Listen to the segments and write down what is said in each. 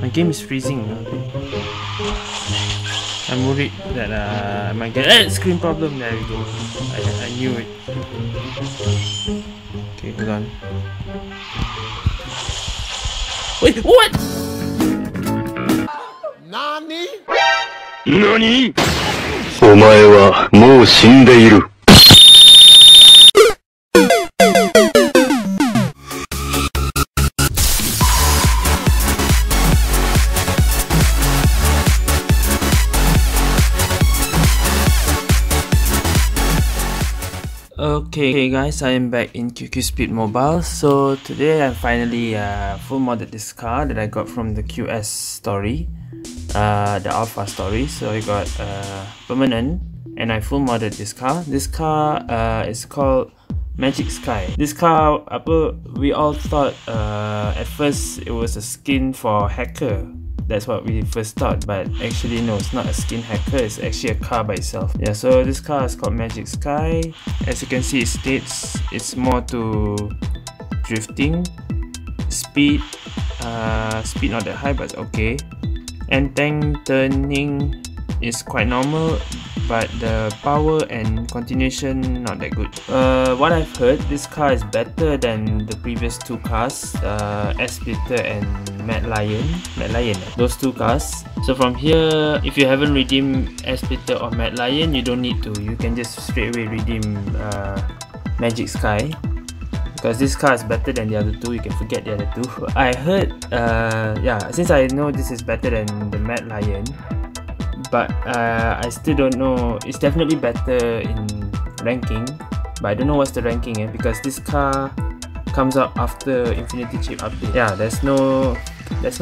My game is freezing now. I'm worried that I might get screen problem. There we go. I knew it. Okay, hold on. Wait, what? Nani? Nani? お前はもう死んでいる。 Okay guys, I am back in QQ Speed Mobile. So today I finally full modded this car that I got from the QS story, the Alpha story. So I got permanent and I full modded this car. This car is called Magic Sky. This car, we all thought at first it was a skin for hacker. That's what we first thought, but actually no, it's not a skin hacker, it's actually a car by itself. Yeah, so this car is called Magic Sky. As you can see, it states it's more to drifting, speed, speed not that high but okay. And tank turning is quite normal, but the power and continuation not that good. What I've heard, this car is better than the previous two cars, Splitter and Mad Lion, those two cars. So from here, if you haven't redeemed Splitter or Mad Lion, you don't need to. You can just straight away redeem Magic Sky, because this car is better than the other two. You can forget the other two. I heard, yeah, since I know this is better than the Mad Lion, but I still don't know. It's definitely better in ranking, but I don't know what's the ranking, because this car comes out after Infinity Chip update. Yeah, there's no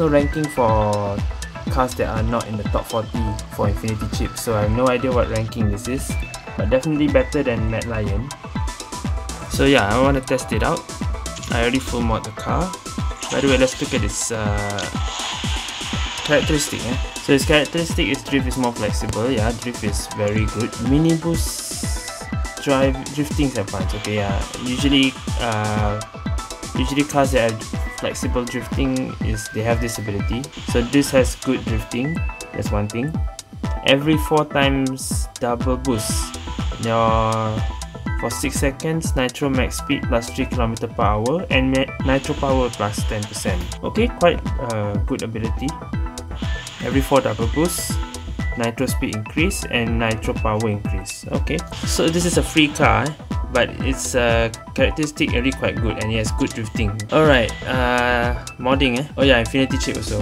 ranking for cars that are not in the top 40 for Infinity Chip, so I have no idea what ranking this is, but definitely better than Mad Lion. So yeah, I want to test it out. I already full mod the car. By the way, let's look at its characteristic. So its characteristic is drift is more flexible. Yeah, drift is very good. Minibus drive drifting is advanced. Okay, yeah. Usually cars that have flexible drifting they have this ability. So this has good drifting. That's one thing. Every 4 times double boost. For 6 seconds, nitro max speed plus 3 km/h and nitro power plus 10%. Okay, quite good ability. Every 4 double boost, nitro speed increase and nitro power increase. Okay, so this is a free car, but its characteristic really quite good, and it has good drifting. Alright, modding. Oh yeah, Infinity Chip also.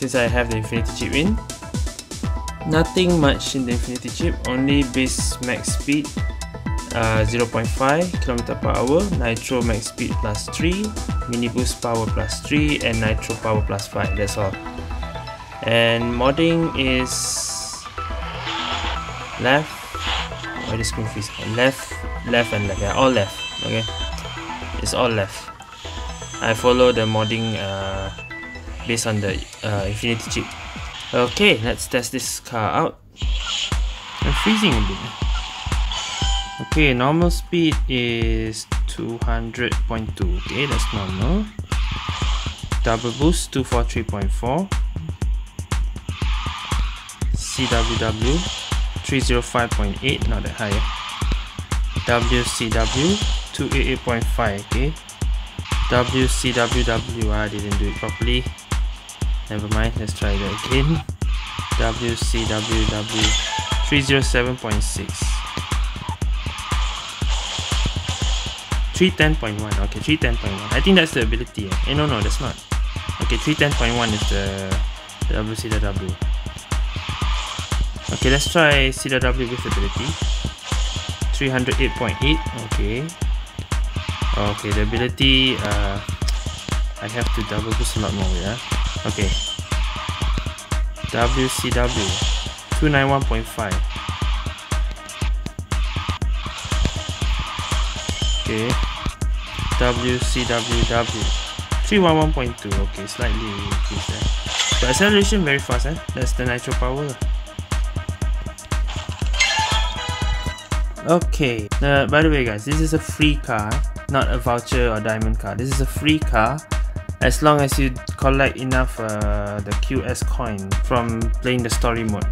Since I have the Infinity Chip in, nothing much in the Infinity Chip. Only base max speed. 0.5 km/h, nitro max speed plus 3, miniboost power plus 3 and nitro power plus 5. That's all. And modding is left. Why the screen freeze? Left and left. Yeah, all left. Okay, it's all left. I follow the modding based on the Infinity Chip. Okay, let's test this car out. I'm freezing a bit. Okay, normal speed is 200.2. Okay, that's normal. Double boost 243.4. CWW 305.8, not that high. WCW 288.5. Okay. WCWW, I didn't do it properly. Never mind, let's try that again. WCWW 307.6. 310.1, okay, 310.1. I think that's the ability. Eh? No, that's not. Okay, 310.1 is the WCW. Okay, let's try CW with ability. 308.8, okay. Okay, the ability, I have to double boost a lot more, yeah. Okay. WCW, 291.5. Okay. WCWW 311.2. okay, slightly increase there, but acceleration very fast, eh? That's the nitro power. Okay, by the way guys, this is a free car, not a voucher or diamond car. This is a free car as long as you collect enough the QS coin from playing the story mode,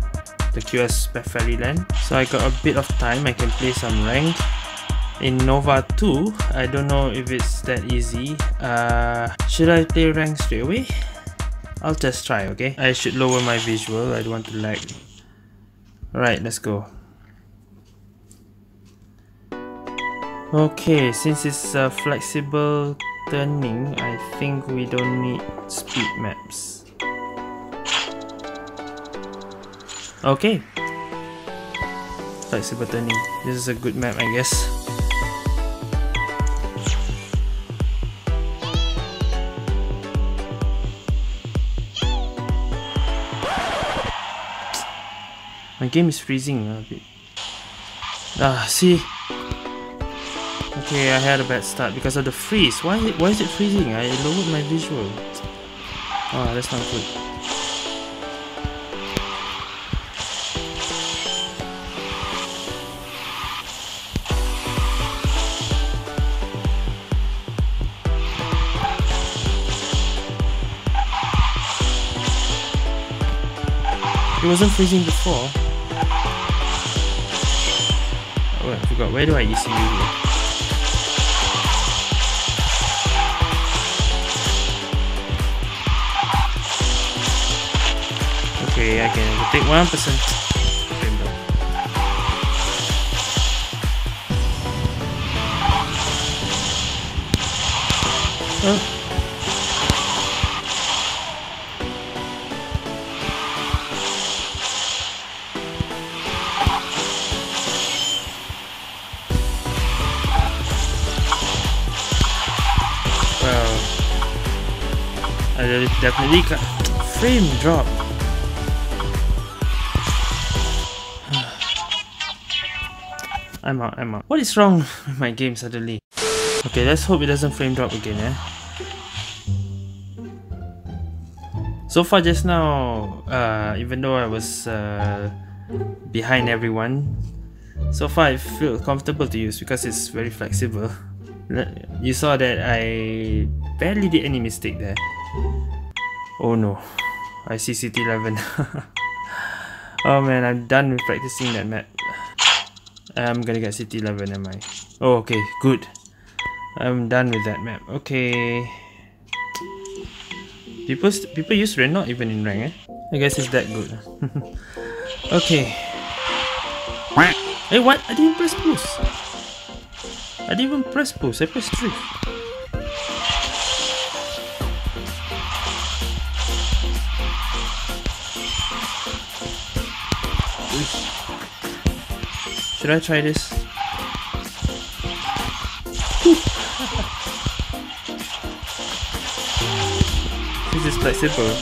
the QS Fairyland. So I got a bit of time, I can play some rank. In Nova 2, I don't know if it's that easy. Should I play rank straight away? I'll just try, okay? I should lower my visual, I don't want to lag. Alright, let's go. Okay, since it's a flexible turning, I think we don't need speed maps. Okay. Flexible turning. This is a good map, I guess. My game is freezing a bit. See? Okay, I had a bad start because of the freeze. Why is it freezing? I lowered my visual. Oh, that's not good. It wasn't freezing before. Oh, I forgot. Where do I ECU here? Okay, I can take 1%. Well, I definitely got frame drop. I'm out. What is wrong with my game suddenly? Okay, let's hope it doesn't frame drop again, So far just now, even though I was behind everyone, so far I feel comfortable to use because it's very flexible. You saw that I barely did any mistake there. Oh no, I see CT11. Oh man, I'm done with practicing that map. I'm gonna get CT11, am I? Oh, okay, good. I'm done with that map. Okay. People use Renault even in rank, I guess it's that good. Okay. Hey, what? I didn't press boost. I didn't even press boost. I pressed drift. Should I try this? This is flexible.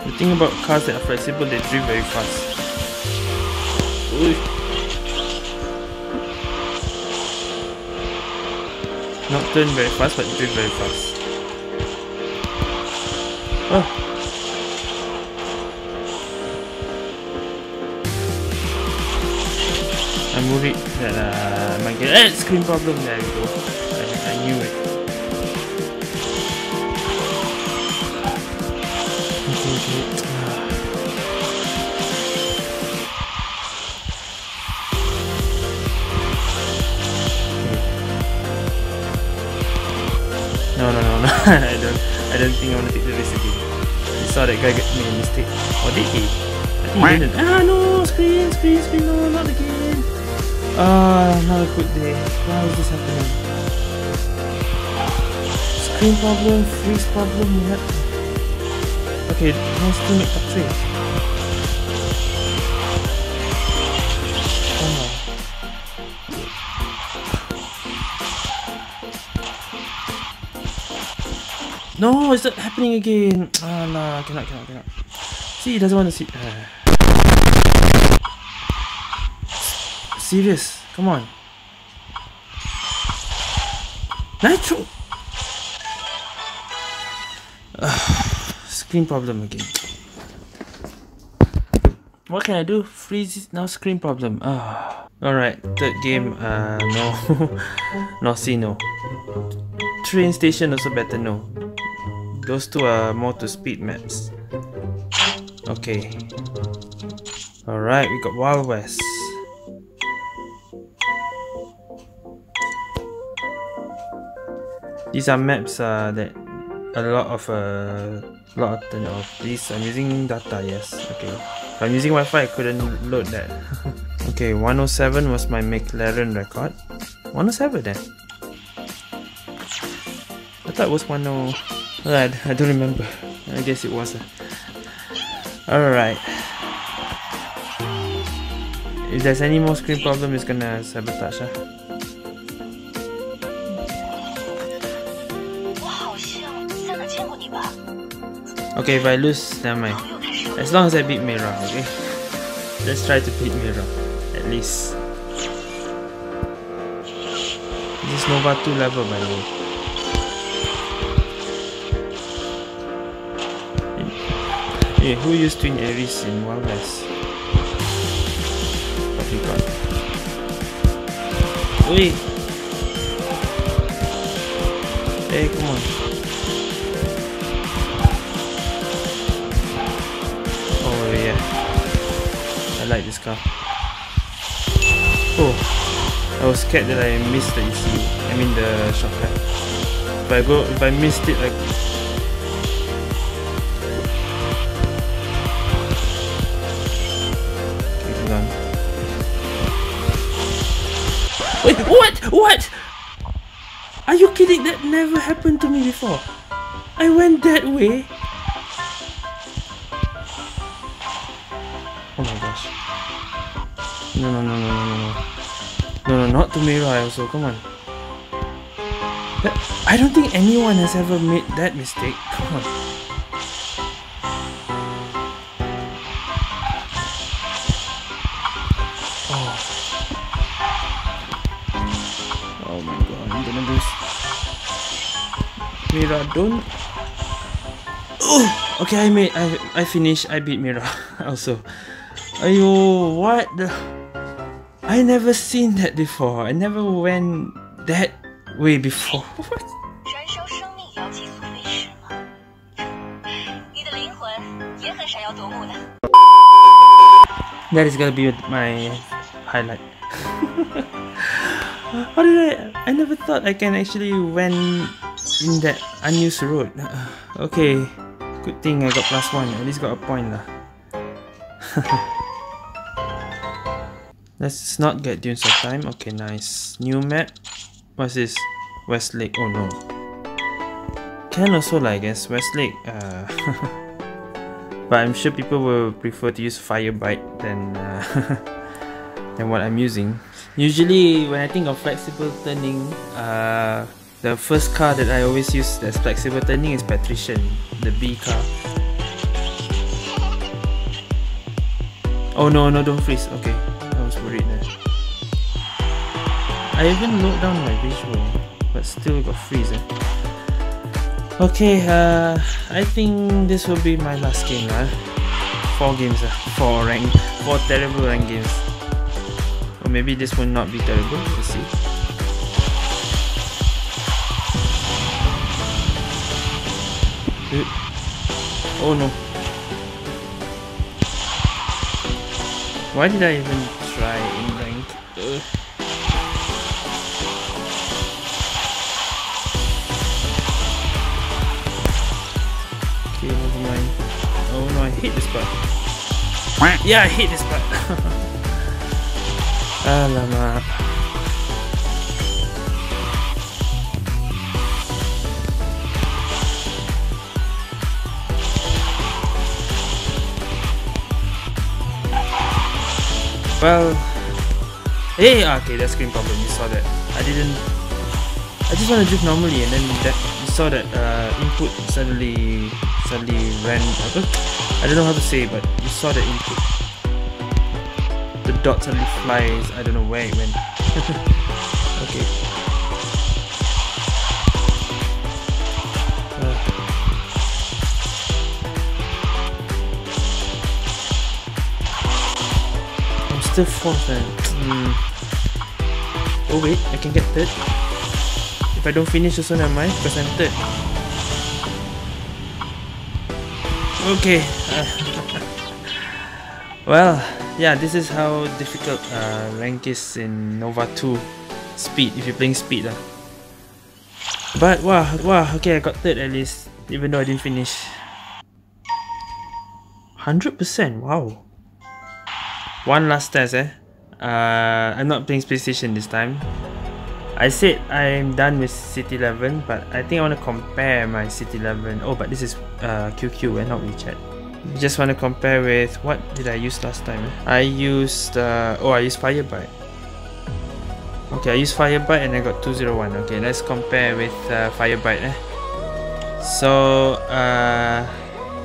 The thing about cars that are flexible, they drift very fast. Not turn very fast, but drift very fast. Oh. I'm worried that I might get a screen problem. There we go. I knew it. No. I don't think I want to take the risk again. You saw that guy make a mistake. Or did he? I think he didn't. Ah no! Screen! No, not again! Ah, not a good day. Why is this happening? Screen problem, freeze problem, yep. Okay, let's still make a trick. No, it's not happening again. Ah, nah, cannot. See, he doesn't want to see. Serious, come on. Nitro! Screen problem again. What can I do? Freeze now, screen problem. Ah. Alright, third game, no. Noisy, no. Train station also better, no. Those two are more to speed maps. Okay. Alright, we got Wild West. These are maps that a lot of these. I'm using data, yes. Okay. If I'm using Wi-Fi, I couldn't load that. Okay, 107 was my McLaren record. 107 then? I thought it was 10. I don't remember. I guess it was. Alright. If there's any more screen problem, it's gonna sabotage. Okay, if I lose, never mind. As long as I beat Mira, okay? Let's try to beat Mira, at least. This is Nova 2 level, by the way. Hey, who used Twin Aries in Wild West? Probably God. Wait! Hey, come on. Like this car. Oh, I was scared that I missed the ECU. I mean the shortcut. If I missed it, like. Okay, hold on. Wait, what? What? Are you kidding? That never happened to me before. I went that way. Oh my gosh. No, not to Mirai also, come on. That, I don't think anyone has ever made that mistake, come on. Oh. Oh my god, I'm gonna lose. Mira, don't. Oh! Okay, I finished, I beat Mira also. Ayo, what the? I never seen that before. I never went that way before. What? That is gonna be my highlight. How did I never thought I can actually went in that unused road. Okay, good thing I got +1. At least got a point lah. Let's not get dunes of time. Okay, nice. New map. What's this? Westlake. Oh no. Can also lah, I guess. Westlake. But I'm sure people will prefer to use Firebite than what I'm using. Usually, when I think of flexible turning, the first car that I always use that's flexible turning is Patrician, the B car. Oh no, don't freeze. Okay, I was worried there. I even locked down my visual, but still got freeze. Okay, I think this will be my last game. 4 games, 4 terrible rank games. Or maybe this will not be terrible, we'll see. Oh no. Why did I even try in rank? Ugh. Okay, never mind. Oh no, I hate this part. Yeah, I hate this part. Alamak. Well, hey, okay, that screen problem. You saw that. I just want to drift normally, and then that you saw that input suddenly ran. I don't know how to say, but you saw the input. The dot suddenly flies. I don't know where it went. Okay. still fourth then. Oh wait, I can get third. If I don't finish also never mind, because I'm third. Okay. Well, yeah, this is how difficult rank is in Nova 2 speed, if you're playing speed. But wow, okay, I got third at least, even though I didn't finish. 100%, wow. One last test, I'm not playing Space Station this time. I said I'm done with City 11, but I think I want to compare my City 11. Oh, but this is QQ and not WeChat. Just want to compare with what did I use last time. I used I used Firebite. Okay, I used Firebite and I got 201. Okay, let's compare with Firebite. So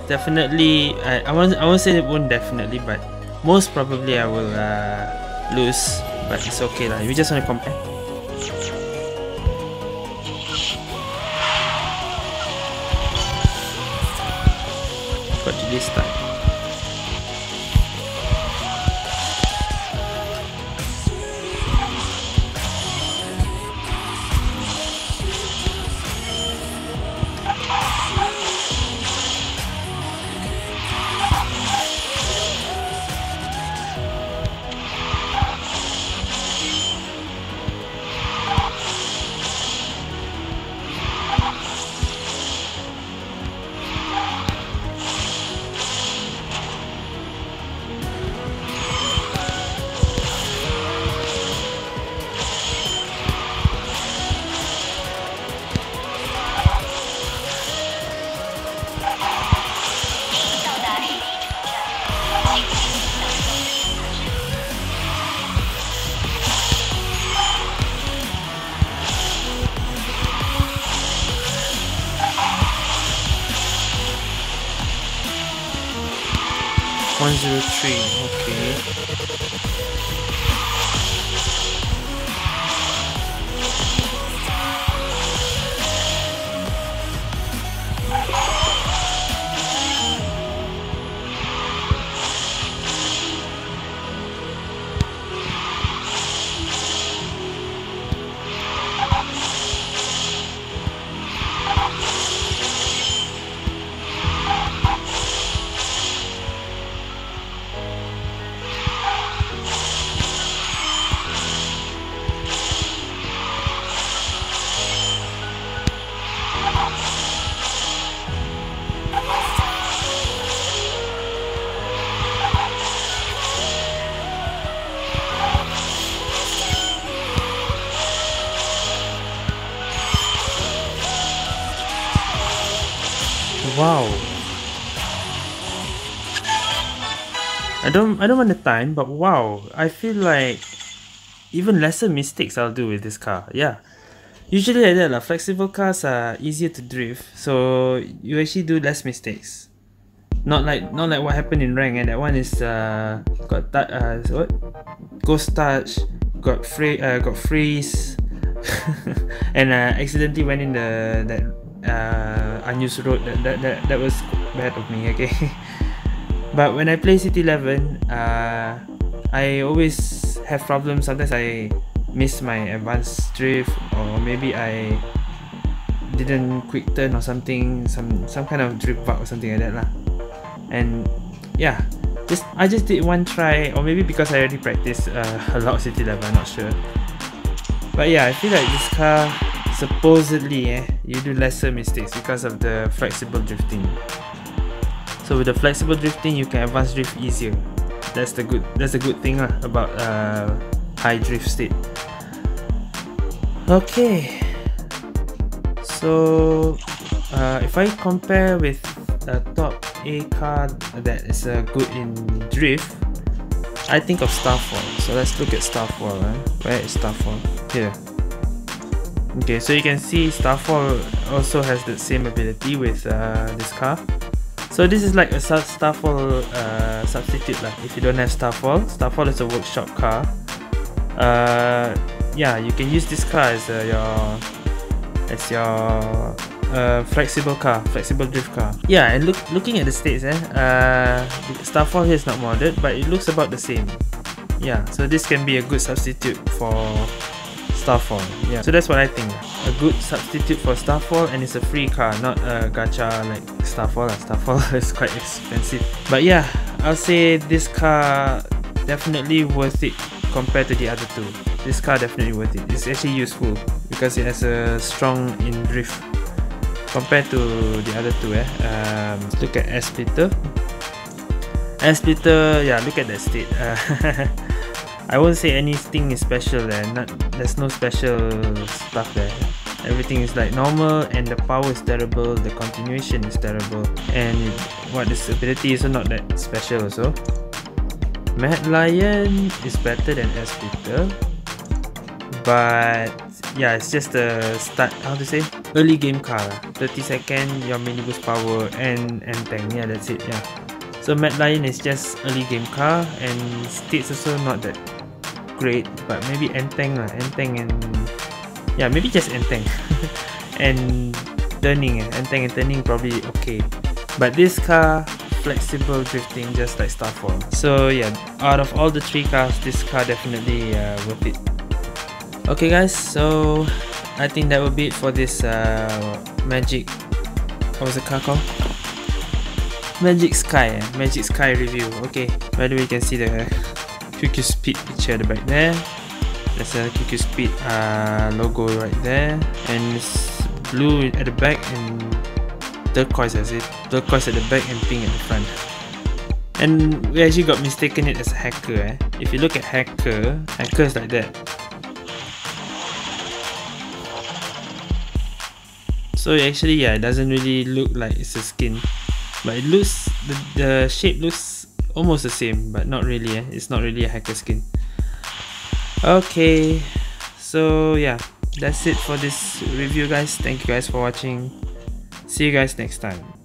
definitely, I won't say it won't definitely, but most probably I will lose. But it's okay lah. We just want to compare. Got to this time. Wow, I don't want the time, but wow, I feel like even lesser mistakes I'll do with this car. Yeah, usually like that, flexible cars are easier to drift, so you actually do less mistakes. Not like what happened in rank, and that one is ghost touch, got freeze, and accidentally went in that. Unused road that was bad of me, okay. But when I play City 11, I always have problems. Sometimes I miss my advanced drift, or maybe I didn't quick turn or something, some kind of drift bug or something like that lah. And yeah, I just did one try, or maybe because I already practiced a lot of City 11, I'm not sure. But yeah, I feel like this car, supposedly, you do lesser mistakes because of the flexible drifting. So with the flexible drifting, you can advance drift easier. That's the good thing about high drift state. Okay, so if I compare with a top A car that is good in drift, I think of Starfall. So let's look at Starfall. Where is Starfall? Here. Okay, so you can see Starfall also has the same ability with this car. So this is like a Starfall substitute. Like if you don't have Starfall is a workshop car. Yeah, you can use this car as your flexible drift car. Yeah, and looking at the states, Starfall here is not modded, but it looks about the same. Yeah, so this can be a good substitute for Starfall. Yeah, so that's what I think. A good substitute for Starfall, and it's a free car, not a gacha like Starfall. Starfall is quite expensive. But yeah, I'll say this car definitely worth it compared to the other two. This car definitely worth it. It's actually useful because it has a strong in drift compared to the other two. Let's look at Splitter. Splitter, yeah, look at that state. I won't say anything is special there. There's no special stuff there. Everything is like normal, and the power is terrible, the continuation is terrible, and what this ability is not that special also. Mad Lion is better than Splitter, but yeah, it's just a start, how to say, early game car. 30 seconds, your minibus power and tank. Yeah, that's it. Yeah. So Mad Lion is just early game car, and states also not that great, but maybe Entang lah, Entang, and yeah, maybe just Entang and turning, Entang and turning probably okay. But this car, flexible drifting just like Starfall. So yeah, out of all the three cars, this car definitely worth it. Okay guys, so I think that will be it for this Magic, what was the car called? Magic Sky, Magic Sky review. Okay, by the way, you can see the QQ Speed picture at the back there. There's a QQ Speed logo right there, and it's blue at the back and turquoise, as it turquoise at the back and pink at the front. And we actually got mistaken it as a hacker. If you look at hacker, hacker is like that. So actually, yeah, it doesn't really look like it's a skin. But it looks, the shape looks almost the same, but not really. It's not really a hacker skin. Okay, so yeah, that's it for this review guys. Thank you guys for watching. See you guys next time.